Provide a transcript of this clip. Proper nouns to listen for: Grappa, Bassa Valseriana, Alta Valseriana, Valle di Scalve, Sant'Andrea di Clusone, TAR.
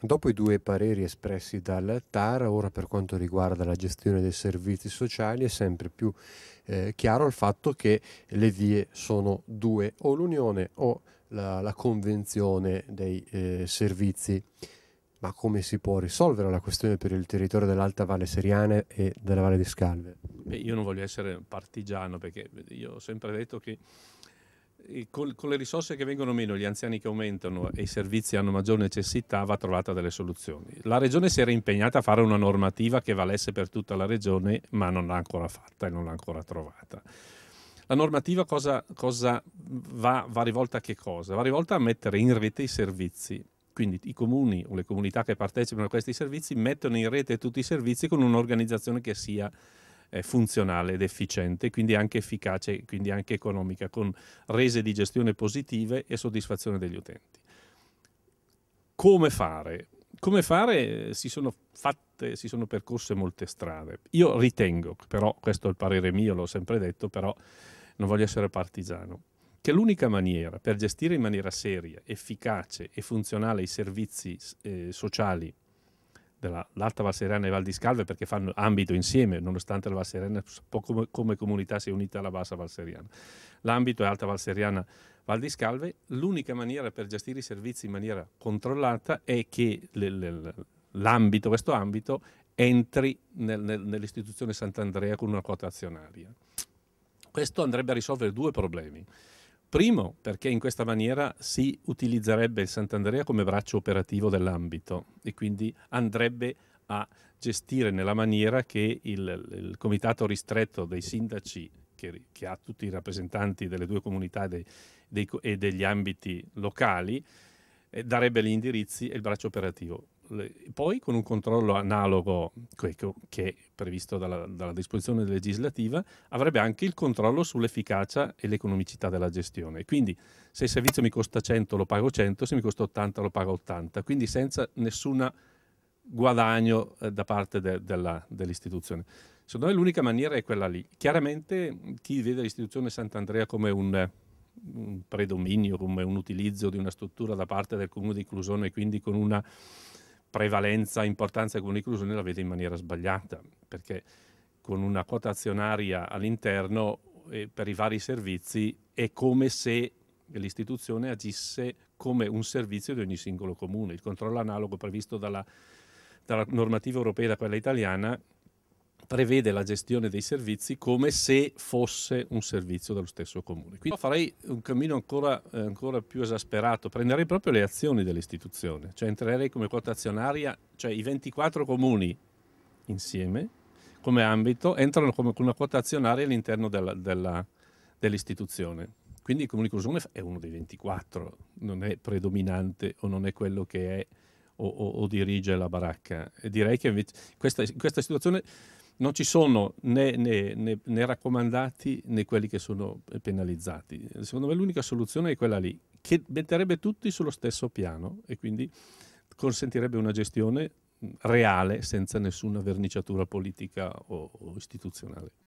Dopo i due pareri espressi dal TAR, ora per quanto riguarda la gestione dei servizi sociali è sempre più chiaro il fatto che le vie sono due, o l'unione o la convenzione dei servizi. Ma come si può risolvere la questione per il territorio dell'Alta Valseriana e della Valle di Scalve? Beh, io non voglio essere partigiano, perché io ho sempre detto che con le risorse che vengono meno, gli anziani che aumentano e i servizi hanno maggior necessità, va trovata delle soluzioni. La Regione si era impegnata a fare una normativa che valesse per tutta la Regione, ma non l'ha ancora fatta e non l'ha ancora trovata. La normativa va rivolta a che cosa? Va rivolta a mettere in rete i servizi. Quindi i comuni o le comunità che partecipano a questi servizi mettono in rete tutti i servizi con un'organizzazione che sia funzionale ed efficiente, quindi anche efficace, quindi anche economica, con rese di gestione positive e soddisfazione degli utenti. Come fare? Come fare? Si sono percorse molte strade. Io ritengo, però questo è il parere mio, l'ho sempre detto, però non voglio essere partigiano, che l'unica maniera per gestire in maniera seria, efficace e funzionale i servizi sociali dell'Alta Valseriana e Val di Scalve, perché fanno ambito insieme, nonostante la Valseriana come comunità sia unita alla Bassa Valseriana. L'ambito è Alta Valseriana Val di Scalve. L'unica maniera per gestire i servizi in maniera controllata è che questo ambito entri nell'istituzione Sant'Andrea con una quota azionaria. Questo andrebbe a risolvere due problemi. Primo, perché in questa maniera si utilizzerebbe il Sant'Andrea come braccio operativo dell'ambito e quindi andrebbe a gestire nella maniera che il comitato ristretto dei sindaci, che ha tutti i rappresentanti delle due comunità e degli ambiti locali, darebbe gli indirizzi e il braccio operativo. Poi con un controllo analogo che è previsto dalla disposizione legislativa, avrebbe anche il controllo sull'efficacia e l'economicità della gestione. Quindi se il servizio mi costa 100 lo pago 100, se mi costa 80 lo pago 80, quindi senza nessun guadagno da parte dell'istituzione. Secondo me l'unica maniera è quella lì. Chiaramente chi vede l'istituzione Sant'Andrea come un predominio, come un utilizzo di una struttura da parte del Comune di Clusone e quindi con una prevalenza, importanza del Comune di Clusone, la vede in maniera sbagliata, perché con una quota azionaria all'interno per i vari servizi è come se l'istituzione agisse come un servizio di ogni singolo comune. Il controllo analogo previsto dalla normativa europea, da quella italiana, prevede la gestione dei servizi come se fosse un servizio dello stesso comune. Quindi farei un cammino ancora più esasperato, prenderei proprio le azioni dell'istituzione, cioè entrerei come quota azionaria, cioè i 24 comuni insieme come ambito entrano come una quota azionaria all'interno dell'istituzione. Quindi il Comune di Clusone è uno dei 24, non è predominante o non è quello che è o dirige la baracca. E direi che invece questa situazione non ci sono né raccomandati né quelli che sono penalizzati. Secondo me l'unica soluzione è quella lì, che metterebbe tutti sullo stesso piano e quindi consentirebbe una gestione reale senza nessuna verniciatura politica o istituzionale.